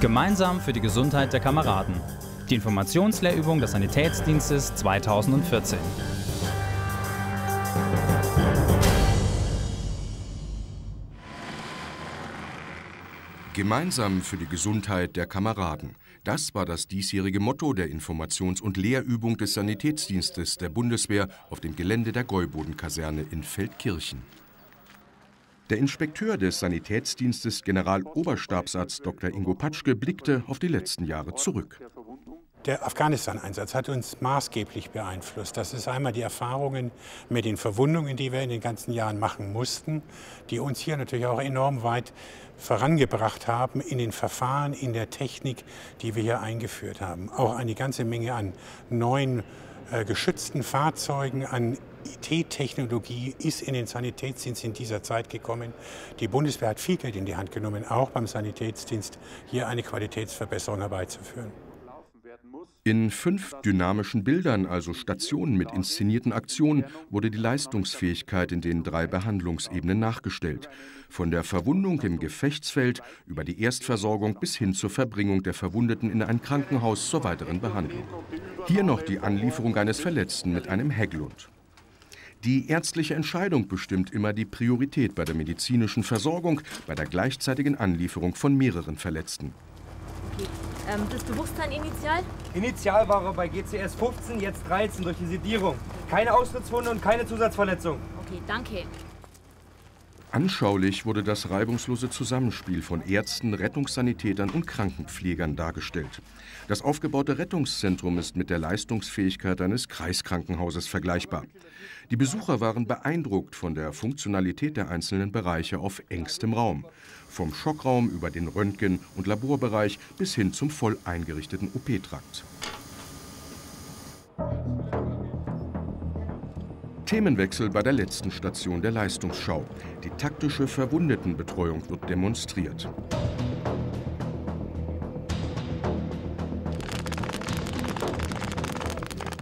Gemeinsam für die Gesundheit der Kameraden. Die Informationslehrübung des Sanitätsdienstes 2014. Gemeinsam für die Gesundheit der Kameraden. Das war das diesjährige Motto der Informations- und Lehrübung des Sanitätsdienstes der Bundeswehr auf dem Gelände der Gäubodenkaserne in Feldkirchen. Der Inspekteur des Sanitätsdienstes, Generaloberstabsarzt Dr. Ingo Patschke, blickte auf die letzten Jahre zurück. Der Afghanistan-Einsatz hat uns maßgeblich beeinflusst. Das ist einmal die Erfahrungen mit den Verwundungen, die wir in den ganzen Jahren machen mussten, die uns hier natürlich auch enorm weit vorangebracht haben in den Verfahren, in der Technik, die wir hier eingeführt haben. Auch eine ganze Menge an neuen geschützten Fahrzeugen, an IT-Technologie ist in den Sanitätsdienst in dieser Zeit gekommen. Die Bundeswehr hat viel Geld in die Hand genommen, auch beim Sanitätsdienst hier eine Qualitätsverbesserung herbeizuführen. In 5 dynamischen Bildern, also Stationen mit inszenierten Aktionen, wurde die Leistungsfähigkeit in den 3 Behandlungsebenen nachgestellt. Von der Verwundung im Gefechtsfeld über die Erstversorgung bis hin zur Verbringung der Verwundeten in ein Krankenhaus zur weiteren Behandlung. Hier noch die Anlieferung eines Verletzten mit einem Hägglund. Die ärztliche Entscheidung bestimmt immer die Priorität bei der medizinischen Versorgung, bei der gleichzeitigen Anlieferung von mehreren Verletzten. Das Bewusstsein initial? Initial war er bei GCS 15, jetzt 13 durch die Sedierung. Keine Austrittswunde und keine Zusatzverletzung. Okay, danke. Anschaulich wurde das reibungslose Zusammenspiel von Ärzten, Rettungssanitätern und Krankenpflegern dargestellt. Das aufgebaute Rettungszentrum ist mit der Leistungsfähigkeit eines Kreiskrankenhauses vergleichbar. Die Besucher waren beeindruckt von der Funktionalität der einzelnen Bereiche auf engstem Raum. Vom Schockraum über den Röntgen- und Laborbereich bis hin zum voll eingerichteten OP-Trakt. Themenwechsel bei der letzten Station der Leistungsschau. Die taktische Verwundetenbetreuung wird demonstriert.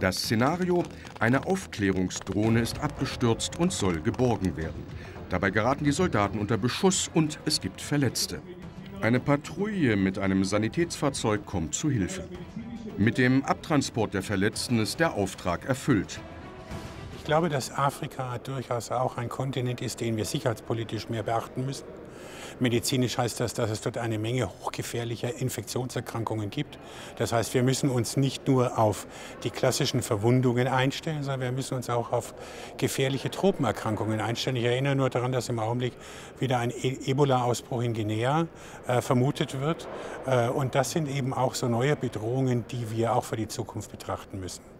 Das Szenario: Eine Aufklärungsdrohne ist abgestürzt und soll geborgen werden. Dabei geraten die Soldaten unter Beschuss und es gibt Verletzte. Eine Patrouille mit einem Sanitätsfahrzeug kommt zu Hilfe. Mit dem Abtransport der Verletzten ist der Auftrag erfüllt. Ich glaube, dass Afrika durchaus auch ein Kontinent ist, den wir sicherheitspolitisch mehr beachten müssen. Medizinisch heißt das, dass es dort eine Menge hochgefährlicher Infektionserkrankungen gibt. Das heißt, wir müssen uns nicht nur auf die klassischen Verwundungen einstellen, sondern wir müssen uns auch auf gefährliche Tropenerkrankungen einstellen. Ich erinnere nur daran, dass im Augenblick wieder ein Ebola-Ausbruch in Guinea vermutet wird. Und das sind eben auch so neue Bedrohungen, die wir auch für die Zukunft betrachten müssen.